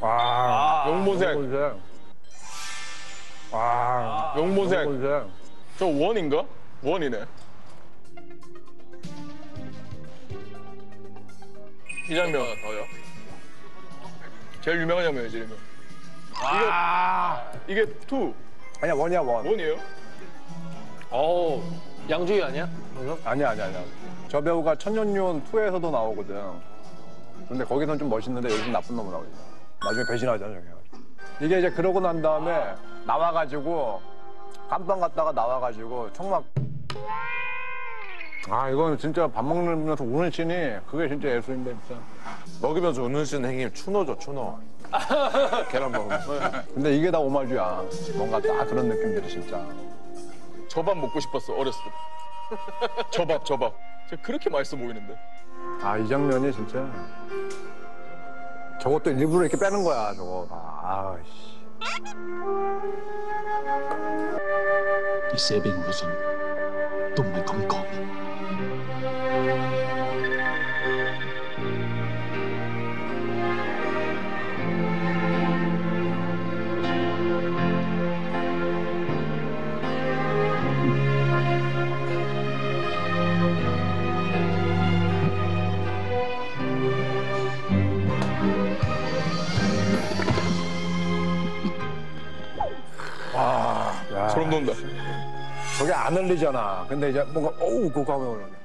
와, 용보색. 와, 용보색. 저 원인가? 원이네. 이 장면 더요. 제일 유명한 장면이지, 이거. 이게 투. 아니야, 원이야, 원. 원이에요? 어우, 양주희 아니야? 아니야. 저 배우가 천년요원 2에서도 나오거든. 근데 거기선 좀 멋있는데 요즘 나쁜 놈으로 나오지. 나중에 배신하잖아, 저게. 이게 이제 그러고 난 다음에 나와가지고 감방 갔다가 나와가지고 청막. 아, 이건 진짜 밥 먹으면서 우는 씬이 그게 진짜 예술인데, 진짜. 먹으면서 우는 씬 형님 추노죠, 추노. 계란 먹으면서. 근데 이게 다 오마주야. 뭔가 다 그런 느낌들이 진짜. 저 밥 먹고 싶었어, 어렸을 때. 저 밥. 그렇게 맛있어 보이는데. 아, 이 장면이 진짜. 저것도 일부러 이렇게 빼는 거야, 저거. 아이씨. 이 세빈 무슨 또 뭘 감고. 아, 소름 돋는다. 저게 안 흘리잖아. 근데 이제 뭔가 어우 그거 하면